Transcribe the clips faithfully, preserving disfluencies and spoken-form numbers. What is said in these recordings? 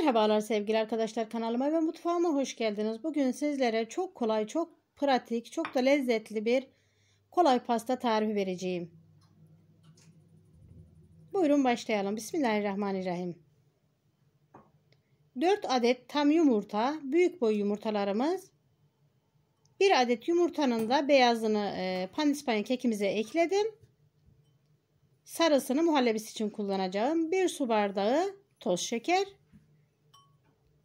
Merhabalar sevgili arkadaşlar, kanalıma ve mutfağıma hoş geldiniz. Bugün sizlere çok kolay, çok pratik, çok da lezzetli bir kolay pasta tarifi vereceğim. Buyurun başlayalım. Bismillahirrahmanirrahim. dört adet tam yumurta, büyük boy yumurtalarımız. bir adet yumurtanın da beyazını e, pandispanya kekimize ekledim. Sarısını muhallebisi için kullanacağım. bir su bardağı toz şeker.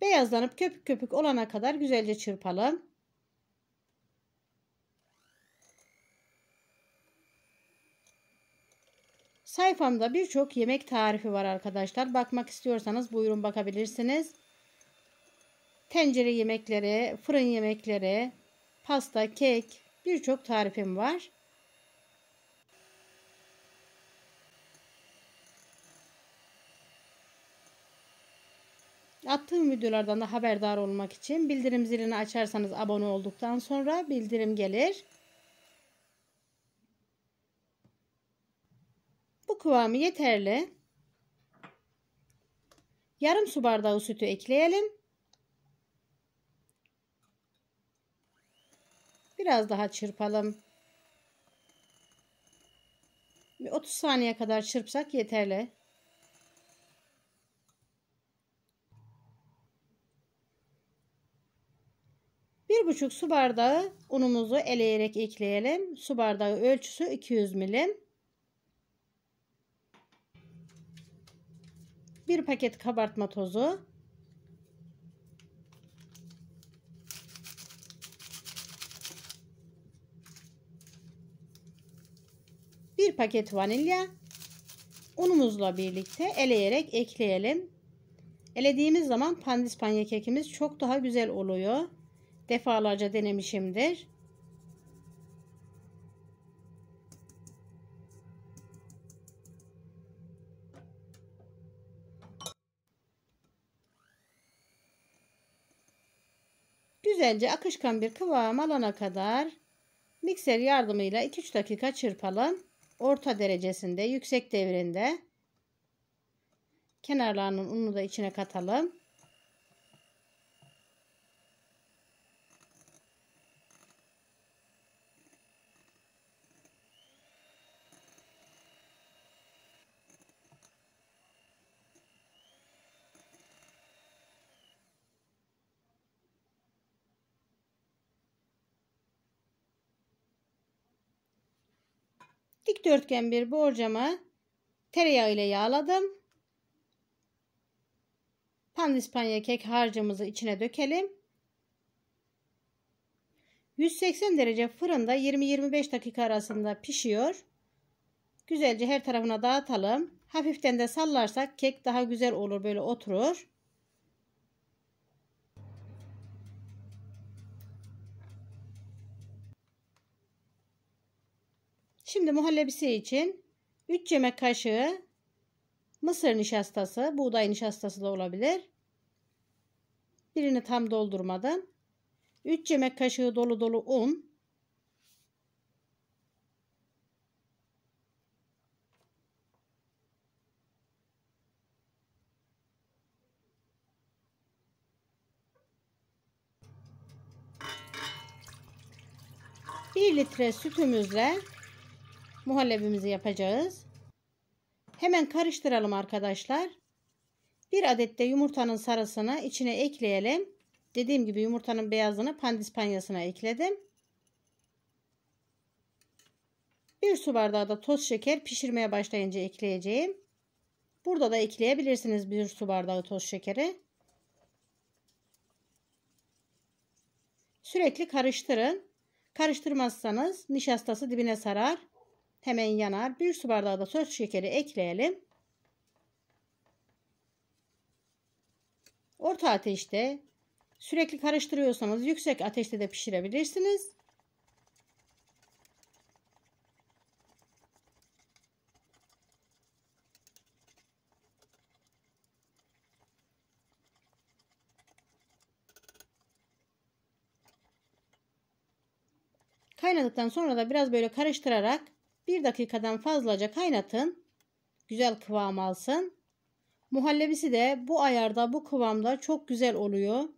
Beyazlanıp köpük köpük olana kadar güzelce çırpalım. Sayfamda birçok yemek tarifi var arkadaşlar. Bakmak istiyorsanız buyurun bakabilirsiniz. Tencere yemekleri, fırın yemekleri, pasta, kek, birçok tarifim var. Attığım videolardan da haberdar olmak için bildirim zilini açarsanız, abone olduktan sonra bildirim gelir. Bu kıvamı yeterli. Yarım su bardağı sütü ekleyelim. Biraz daha çırpalım. Bir otuz saniye kadar çırpsak yeterli. bir buçuk su bardağı unumuzu eleyerek ekleyelim. Su bardağı ölçüsü iki yüz milim. bir paket kabartma tozu. bir paket vanilya. Unumuzla birlikte eleyerek ekleyelim. Elediğimiz zaman pandispanya kekimiz çok daha güzel oluyor. Defalarca denemişimdir. Güzelce akışkan bir kıvam alana kadar mikser yardımıyla iki üç dakika çırpalım. Orta derecesinde, yüksek devrinde. Kenarlarının ununu da içine katalım. Dikdörtgen bir borcama tereyağı ile yağladım. Pandispanya kek harcımızı içine dökelim. yüz seksen derece fırında yirmi yirmi beş dakika arasında pişiyor. Güzelce her tarafına dağıtalım. Hafiften de sallarsak kek daha güzel olur, böyle oturur. Şimdi muhallebisi için üç yemek kaşığı mısır nişastası, buğday nişastası da olabilir. Birini tam doldurmadım. üç yemek kaşığı dolu dolu un. bir litre sütümüzle muhallebimizi yapacağız. Hemen karıştıralım arkadaşlar. bir adet de yumurtanın sarısını içine ekleyelim. Dediğim gibi yumurtanın beyazını pandispanyasına ekledim. bir su bardağı da toz şeker pişirmeye başlayınca ekleyeceğim. Burada da ekleyebilirsiniz bir su bardağı toz şekeri. Sürekli karıştırın. Karıştırmazsanız nişastası dibine sarar. Hemen yanar. bir su bardağı da toz şekeri ekleyelim. Orta ateşte sürekli karıştırıyorsanız yüksek ateşte de pişirebilirsiniz. Kaynadıktan sonra da biraz böyle karıştırarak bir dakikadan fazlaca kaynatın. Güzel kıvam alsın. Muhallebisi de bu ayarda, bu kıvamda çok güzel oluyor.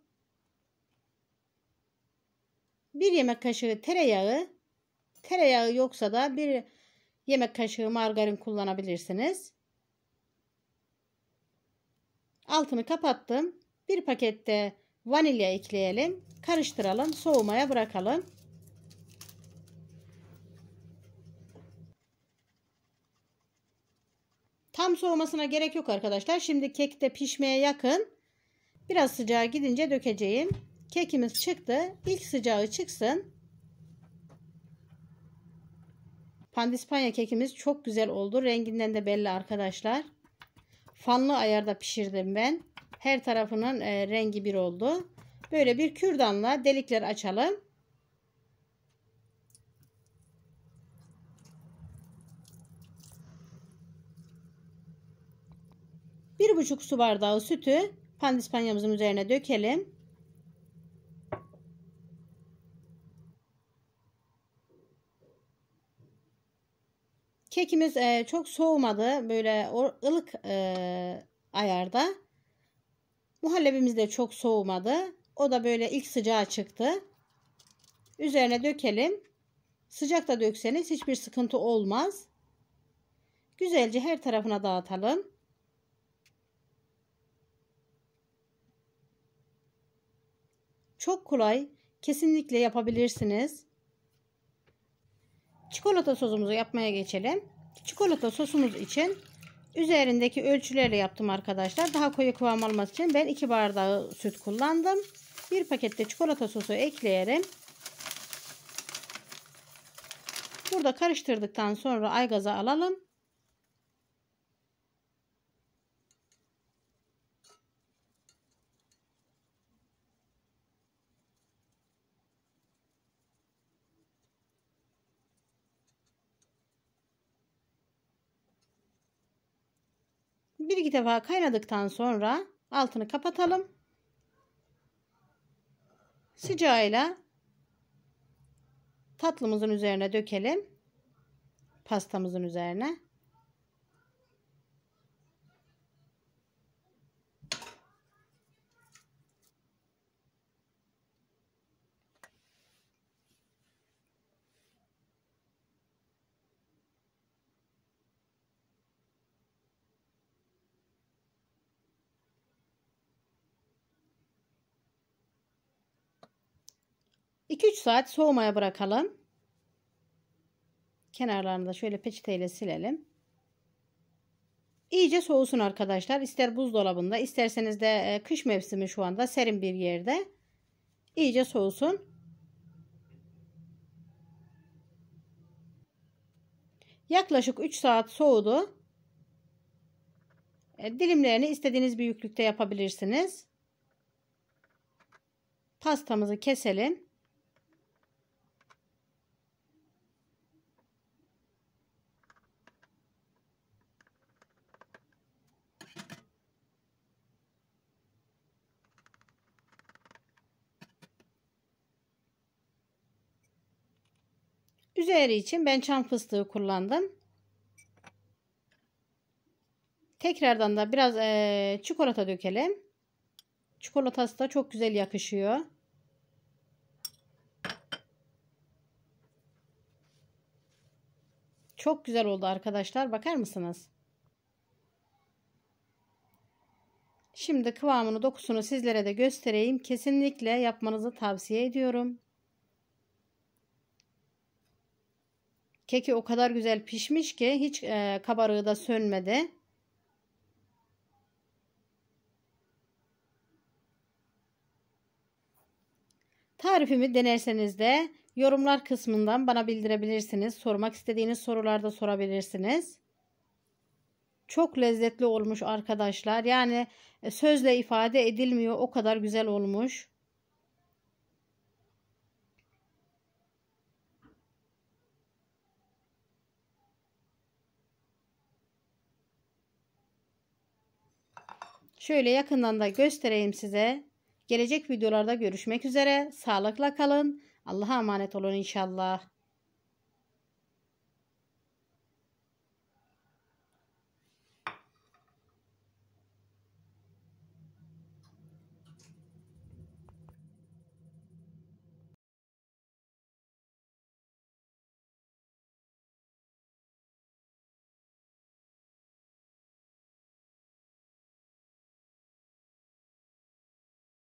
Bir yemek kaşığı tereyağı, tereyağı yoksa da bir yemek kaşığı margarin kullanabilirsiniz. Altını kapattım. Bir pakette vanilya ekleyelim. Karıştıralım. Soğumaya bırakalım. Tam soğumasına gerek yok arkadaşlar. Şimdi kek de pişmeye yakın. Biraz sıcağı gidince dökeceğim. Kekimiz çıktı. İlk sıcağı çıksın. Pandispanya kekimiz çok güzel oldu. Renginden de belli arkadaşlar. Fanlı ayarda pişirdim ben. Her tarafının e, rengi bir oldu. Böyle bir kürdanla delikler açalım. Bir buçuk su bardağı sütü pandispanyamızın üzerine dökelim. Kekimiz e, çok soğumadı. Böyle ılık e, ayarda. Muhallebimiz de çok soğumadı. O da böyle ilk sıcağı çıktı. Üzerine dökelim. Sıcak da dökseniz hiçbir sıkıntı olmaz. Güzelce her tarafına dağıtalım. Çok kolay. Kesinlikle yapabilirsiniz. Çikolata sosumuzu yapmaya geçelim. Çikolata sosumuz için üzerindeki ölçülerle yaptım arkadaşlar. Daha koyu kıvam alması için ben iki bardağı süt kullandım. Bir pakette çikolata sosu ekleyelim. Burada karıştırdıktan sonra aygaza alalım. Bir iki defa kaynadıktan sonra altını kapatalım. Sıcağıyla tatlımızın üzerine dökelim. Pastamızın üzerine. iki üç saat soğumaya bırakalım. Kenarlarını da şöyle peçeteyle silelim. İyice soğusun arkadaşlar. İster buzdolabında, isterseniz de kış mevsimi şu anda serin bir yerde. İyice soğusun. Yaklaşık üç saat soğudu. Dilimlerini istediğiniz büyüklükte yapabilirsiniz. Pastamızı keselim. Üzeri için ben çam fıstığı kullandım. Tekrardan da biraz e, çikolata dökelim. Çikolatası da çok güzel yakışıyor. Çok güzel oldu arkadaşlar. Bakar mısınız? Şimdi kıvamını, dokusunu sizlere de göstereyim. Kesinlikle yapmanızı tavsiye ediyorum. Keki o kadar güzel pişmiş ki hiç e, kabarığı da sönmedi. Tarifimi denerseniz de yorumlar kısmından bana bildirebilirsiniz. Sormak istediğiniz sorularda sorabilirsiniz. Çok lezzetli olmuş arkadaşlar. Yani sözle ifade edilmiyor. O kadar güzel olmuş. Şöyle yakından da göstereyim size. Gelecek videolarda görüşmek üzere. Sağlıkla kalın. Allah'a emanet olun inşallah.